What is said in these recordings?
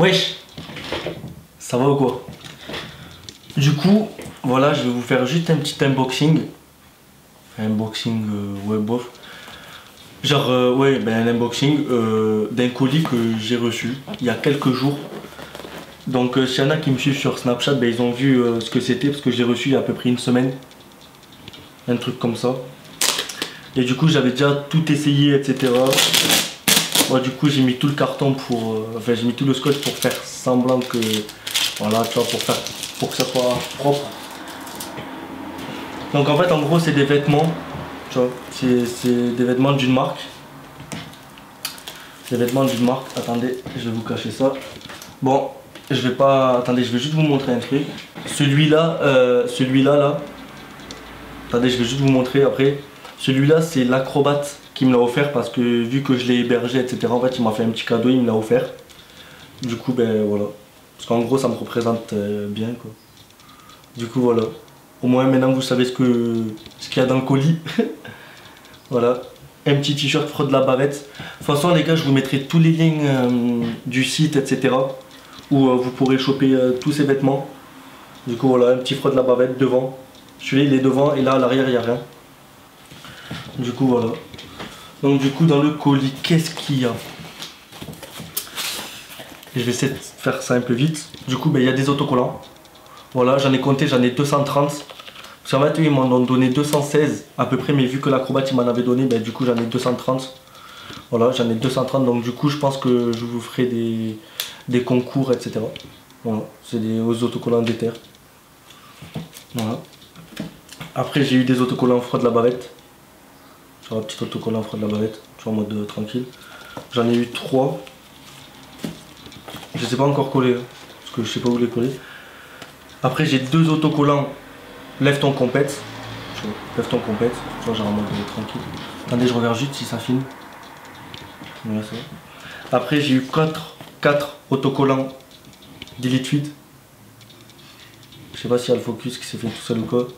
Wesh, ça va ou quoi? Du coup, voilà, je vais vous faire juste un petit unboxing. Unboxing, ouais, bof. Genre, ouais, ben un unboxing d'un colis que j'ai reçu il y a quelques jours. Donc, s'il y en a qui me suivent sur Snapchat, ben, ils ont vu ce que c'était parce que j'ai reçu il y a à peu près une semaine. Un truc comme ça. Et du coup, j'avais déjà tout essayé, etc. Ouais, du coup, j'ai mis tout le carton pour. Enfin, j'ai mis tout le scotch pour faire semblant que. Voilà, tu vois, pour que ça soit propre. Donc, en fait, en gros, c'est des vêtements. Tu vois, c'est des vêtements d'une marque. Des vêtements d'une marque. Attendez, je vais vous cacher ça. Bon, je vais pas. Attendez, je vais juste vous montrer un truc. Celui-là, là. Attendez, je vais juste vous montrer après. Celui-là, c'est l'acrobate qui me l'a offert parce que vu que je l'ai hébergé, etc. En fait, il m'a fait un petit cadeau, il me l'a offert. Du coup, ben voilà. Parce qu'en gros, ça me représente bien, quoi. Du coup, voilà. Au moins, maintenant, vous savez ce qu'il y a dans le colis. Voilà. Un petit t-shirt Fraude de la Barrette. De toute façon, les gars, je vous mettrai tous les liens du site, etc. Où vous pourrez choper tous ces vêtements. Du coup, voilà, un petit Fraude de la Barrette devant. Celui-là, il est devant et là, à l'arrière, il n'y a rien. Du coup, voilà. Donc, du coup, dans le colis, qu'est-ce qu'il y a? Je vais essayer de faire ça un peu vite. Du coup, ben, il y a des autocollants. Voilà, j'en ai compté, j'en ai 230. Parce qu'en fait, ils m'en ont donné 216 à peu près, mais vu que l'acrobate, il m'en avait donné, ben, du coup, j'en ai 230. Voilà, j'en ai 230. Donc, du coup, je pense que je vous ferai des concours, etc. Voilà, c'est des autocollants Deter. Voilà. Après, j'ai eu des autocollants Fraude de la Barrette. Tu vois, petit autocollant Fraude de la Barrette. Tu vois, en mode tranquille. J'en ai eu 3. Je ne sais pas encore coller, hein, parce que je ne sais pas où les coller. Après, j'ai 2 autocollants Lève ton compète. Tu vois, lève ton compète. Tu vois, j'ai un mode tranquille. Attendez, je regarde juste si ça filme. Ouais, ça va. Après, j'ai eu 4 autocollants Delete Feed. Je sais pas s'il y a le focus qui s'est fait tout seul ou quoi.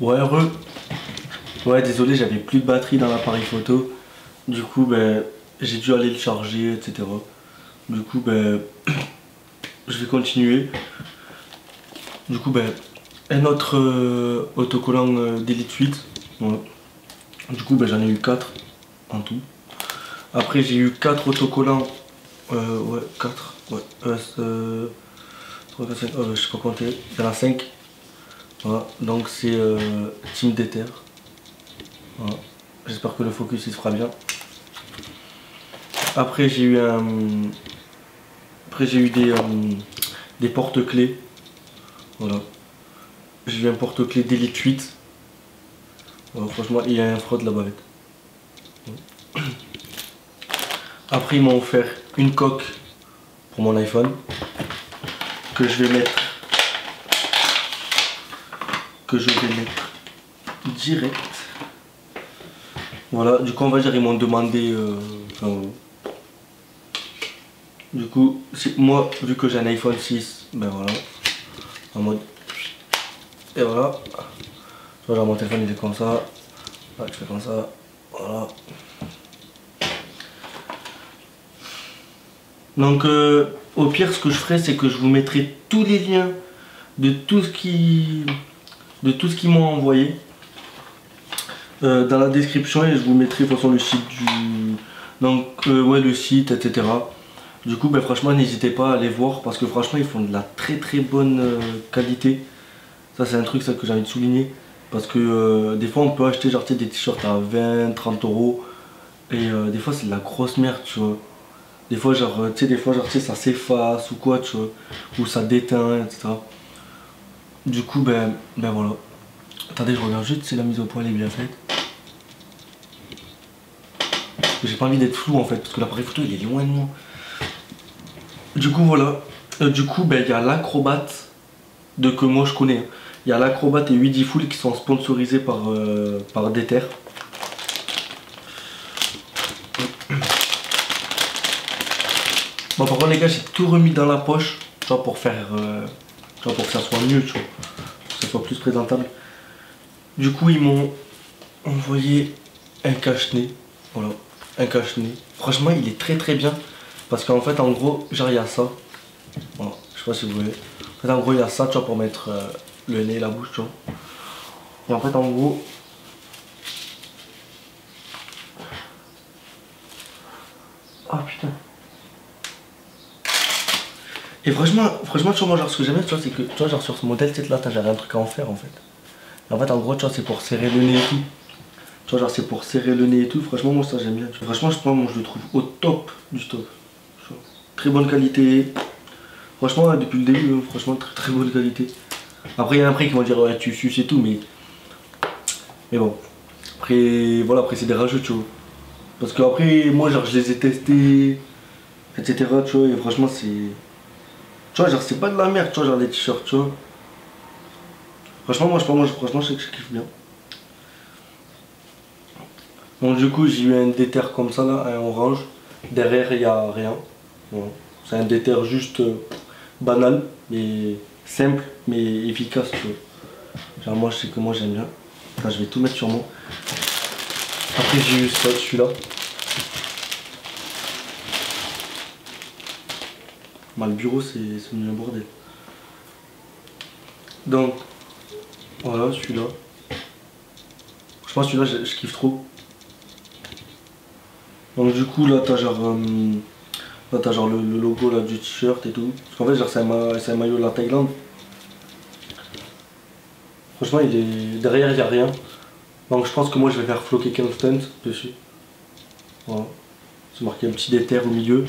Ouais, heureux. Ouais, désolé, j'avais plus de batterie dans l'appareil photo. Du coup, ben, j'ai dû aller le charger, etc. Du coup, ben, je vais continuer. Du coup, ben, un autre autocollant Delete Feed. Voilà. Du coup, ben, j'en ai eu 4 en tout. Après, j'ai eu 4 autocollants. Ouais, 4. Ouais, 3, 4, 5. Je sais pas compter. Il y en a 5. Voilà, donc c'est TeamDeter. Voilà. J'espère que le focus il se fera bien. Après j'ai eu un... Après j'ai eu des porte-clés. Voilà. J'ai eu un porte-clés Delete 8. Voilà, franchement il y a un Fraude de la Barrette. Voilà. Après ils m'ont offert une coque pour mon iPhone. Que je vais mettre. Que je vais mettre direct. Voilà, du coup on va dire ils m'ont demandé du coup moi vu que j'ai un iPhone 6, ben voilà, en mode et voilà, tu vois mon téléphone il est comme ça, là tu fais comme ça, voilà. Donc au pire ce que je ferai c'est que je vous mettrai tous les liens de tout ce qui m'ont envoyé dans la description et je vous mettrai de toute façon le site du donc ouais le site etc. Du coup ben, franchement n'hésitez pas à aller voir parce que franchement ils font de la très bonne qualité. Ça c'est un truc ça que j'ai envie de souligner parce que des fois on peut acheter genre des t-shirts à 20-30 € et des fois c'est de la grosse merde tu vois. Des fois genre tu sais ça s'efface ou quoi tu vois ou ça déteint etc. Du coup ben voilà. Attendez je regarde juste si la mise au point elle est bien faite. J'ai pas envie d'être flou en fait parce que l'appareil photo il est loin de moi. Du coup voilà. Du coup ben il y a l'acrobate de que moi je connais. Il y a l'acrobate et Weediful qui sont sponsorisés par, par Deter. Bon par contre les gars j'ai tout remis dans la poche. Tu vois pour faire tu vois, pour que ça soit mieux tu vois. Pour que ça soit plus présentable. Du coup ils m'ont envoyé un cache-nez. Voilà, un cache-nez. Franchement il est très bien. Parce qu'en fait, en gros, genre il y a ça. Voilà, je sais pas si vous voyez. En fait, en gros, il y a ça, tu vois, pour mettre le nez, la bouche, tu vois. Et en fait, en gros, ah putain. Et franchement, tu vois, moi, genre, ce que j'aime bien, tu vois, c'est que, tu vois, genre, sur ce modèle, tu sais, là, j'avais un truc à en faire, en fait. Et en fait, en gros, tu vois, c'est pour serrer le nez et tout. Tu vois, genre, c'est pour serrer le nez et tout. Franchement, moi, ça, j'aime bien. Franchement, je pense, moi, je le trouve au top du top. Très bonne qualité. Franchement, depuis le début, franchement, très très bonne qualité. Après, il y en a après qui vont dire, ouais, tu suces et tout, mais. Mais bon. Après, voilà, après, c'est des rajouts, tu vois. Parce que, après, moi, genre, je les ai testés, etc., tu vois, et franchement, c'est. Tu vois, genre c'est pas de la merde, tu vois, genre les t-shirts, tu vois. Franchement, moi, je sais que je kiffe bien. Donc du coup, j'ai eu un déter comme ça, là, un orange. Derrière, il n'y a rien. Voilà. C'est un déter juste banal, mais simple, mais efficace, tu vois. Genre moi, je sais que moi, j'aime bien. Là, je vais tout mettre sur moi. Après, j'ai eu ça, celui-là. Bah, le bureau c'est un bordel. Donc voilà celui-là. Je pense celui-là je kiffe trop. Donc du coup là t'as genre le logo là du t-shirt et tout. Parce qu'en fait genre c'est un maillot de la Thaïlande. Franchement il est. Derrière il n'y a rien. Donc je pense que moi je vais faire floquer Kenstunt dessus. Voilà. C'est marqué un petit déter au milieu.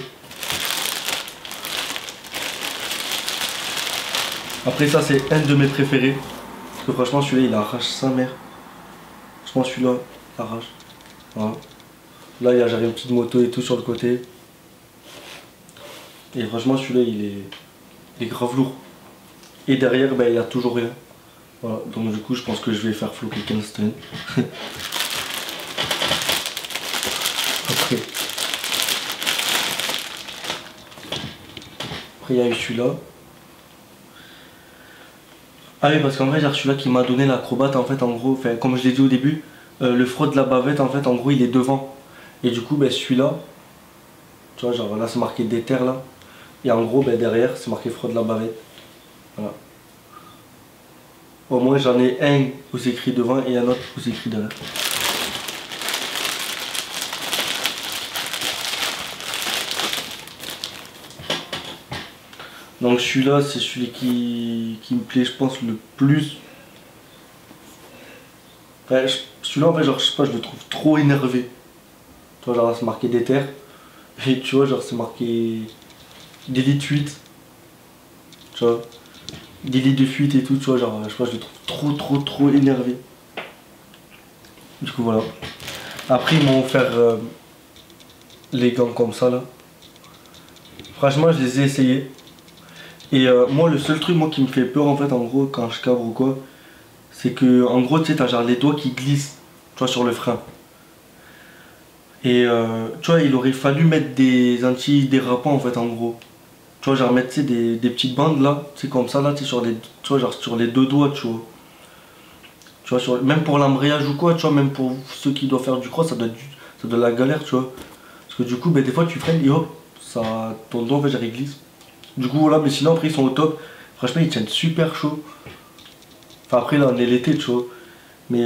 Après ça c'est un de mes préférés. Parce que franchement celui-là il arrache sa mère. Franchement celui-là il arrache. Voilà. Là il y a une petite moto et tout sur le côté. Et franchement celui-là il est grave lourd. Et derrière ben, il y a toujours rien. Voilà. Donc du coup je pense que je vais faire floquer Kingston. Après il y a eu celui-là. Ah oui parce qu'en vrai j'ai celui-là qui m'a donné l'acrobate en fait en gros, comme je l'ai dit au début, le front de la bavette en fait en gros il est devant. Et du coup ben, celui-là, tu vois genre là c'est marqué déter là. Et en gros ben, derrière c'est marqué front de la bavette. Voilà. Au moins j'en ai un où c'est écrit devant et un autre où c'est écrit derrière. Donc celui-là, c'est celui qui me plaît, je pense, le plus. Enfin, celui-là, en fait, genre, je sais pas, je le trouve trop énervé. Tu vois, genre, là, c'est marqué Deter. Et tu vois, genre, c'est marqué délit de fuite. Tu vois, délit de fuite et tout, tu vois, genre, je sais pas, je le trouve trop énervé. Du coup, voilà. Après, ils m'ont offert les gants comme ça, là. Franchement, je les ai essayés. Et moi le seul truc moi qui me fait peur en fait en gros quand je cabre ou quoi, c'est que en gros tu sais t'as genre les doigts qui glissent, tu vois, sur le frein. Et tu vois il aurait fallu mettre des anti-dérapants en fait en gros. Tu vois genre mettre des petites bandes là, tu sais comme ça là, tu sais sur les, tu vois, genre, sur les deux doigts tu vois. Tu vois sur, même pour l'embrayage ou quoi, tu vois, même pour ceux qui doivent faire du cross ça doit être la galère tu vois. Parce que du coup ben, des fois tu freines et hop, ça, ton doigt en fait genre il glisse. Du coup voilà, mais sinon après ils sont au top. Franchement ils tiennent super chaud. Enfin après là on est l'été tu vois. Mais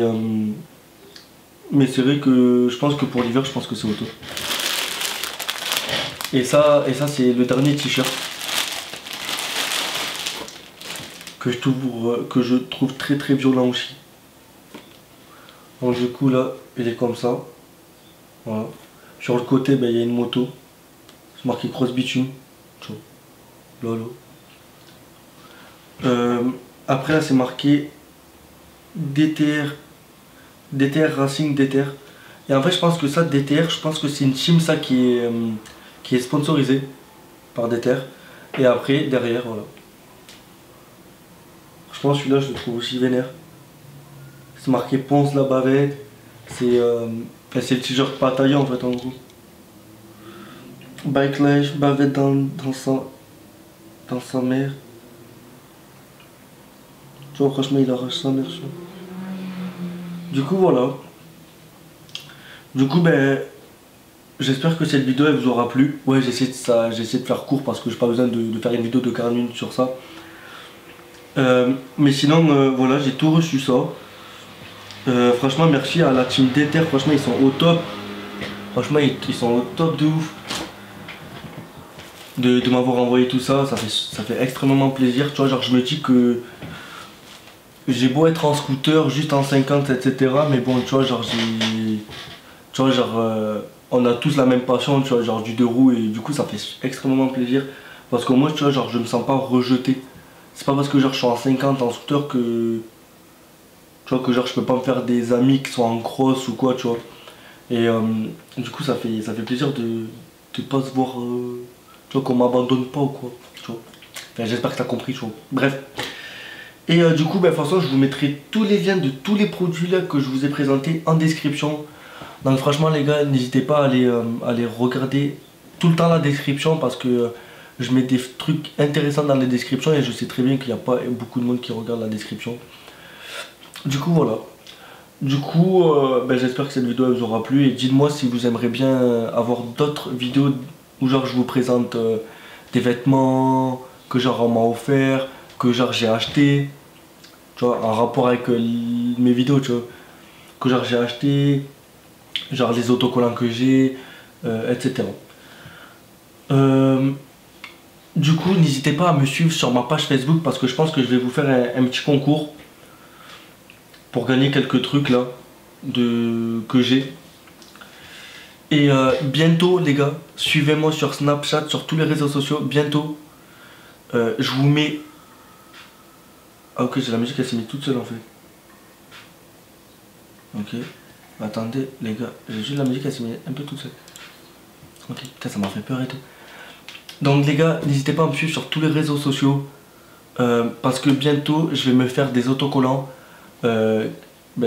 c'est vrai que je pense que pour l'hiver je pense que c'est au top. Et ça c'est le dernier t-shirt que je trouve très violent aussi. Donc du coup là il est comme ça. Voilà. Sur le côté ben, il y a une moto. C'est marqué cross bitume. Tu vois. Lolo. Après là c'est marqué DTR Racing DTR. Et en fait je pense que ça DTR, je pense que c'est une team ça qui est sponsorisée par DTR. Et après derrière voilà. Je pense celui-là je le trouve aussi vénère. C'est marqué ponce la bavette. C'est le t-shirt bataillon en fait en gros. Bike life, bavette dans sa mère. Tu vois franchement il arrache sa mère. Du coup voilà. Du coup ben J'espère que cette vidéo elle vous aura plu. Ouais, j'essaie de faire court parce que j'ai pas besoin de faire une vidéo de 40 minutes sur ça. Mais sinon, voilà, j'ai tout reçu ça. Franchement, merci à la team DTR. Franchement, ils sont au top. Franchement, ils sont au top de ouf. De m'avoir envoyé tout ça, ça fait extrêmement plaisir. Tu vois, genre, je me dis que j'ai beau être en scooter, juste en 50, etc. Mais bon, tu vois, genre, on a tous la même passion, tu vois, genre du deux roues, et du coup ça fait extrêmement plaisir parce que moi, tu vois, genre je me sens pas rejeté. C'est pas parce que genre je suis en 50 en scooter que tu vois que genre je peux pas me faire des amis qui sont en cross ou quoi, tu vois. Et du coup ça fait plaisir de pas se voir, tu vois, qu'on m'abandonne pas ou quoi, tu vois. Enfin, j'espère que t'as compris, tu vois. Bref. Et du coup, ben, de toute façon, je vous mettrai tous les liens de tous les produits là que je vous ai présentés en description. Donc franchement les gars, n'hésitez pas à aller regarder tout le temps la description parce que je mets des trucs intéressants dans les descriptions et je sais très bien qu'il n'y a pas beaucoup de monde qui regarde la description. Du coup voilà. Du coup ben, j'espère que cette vidéo vous aura plu et dites-moi si vous aimeriez bien avoir d'autres vidéos où genre je vous présente des vêtements que genre on m'a offert, que genre j'ai acheté, tu vois, en rapport avec mes vidéos, tu vois, que genre j'ai acheté, genre les autocollants que j'ai, etc. Du coup, n'hésitez pas à me suivre sur ma page Facebook parce que je pense que je vais vous faire un petit concours pour gagner quelques trucs là que j'ai. Et bientôt les gars, suivez-moi sur Snapchat, sur tous les réseaux sociaux, bientôt. Je vous mets... Ah ok, j'ai la musique, elle s'est mise toute seule en fait. Ok. Attendez les gars, j'ai juste la musique, elle s'est mise un peu toute seule. Ok, putain, ça m'a fait peur et tout. Donc les gars, n'hésitez pas à me suivre sur tous les réseaux sociaux. Parce que bientôt, je vais me faire des autocollants. Ben,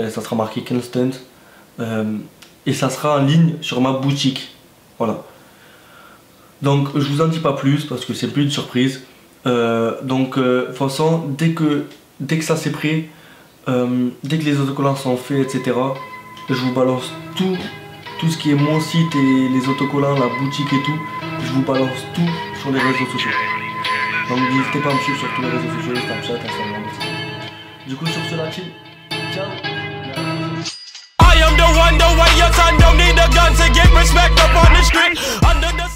ça sera marqué Kenstunt. Et ça sera en ligne sur ma boutique. Voilà. Donc je vous en dis pas plus parce que c'est plus une surprise. Donc de toute façon, dès que ça c'est prêt, dès que les autocollants sont faits, etc., je vous balance tout ce qui est mon site et les autocollants, la boutique et tout. Je vous balance tout sur les réseaux sociaux. Donc n'hésitez pas à me suivre sur tous les réseaux sociaux, Snapchat, Instagram, etc. Du coup, sur ce, la team. Ciao. I am the one, the way your son don't need a gun to get respect up on the street.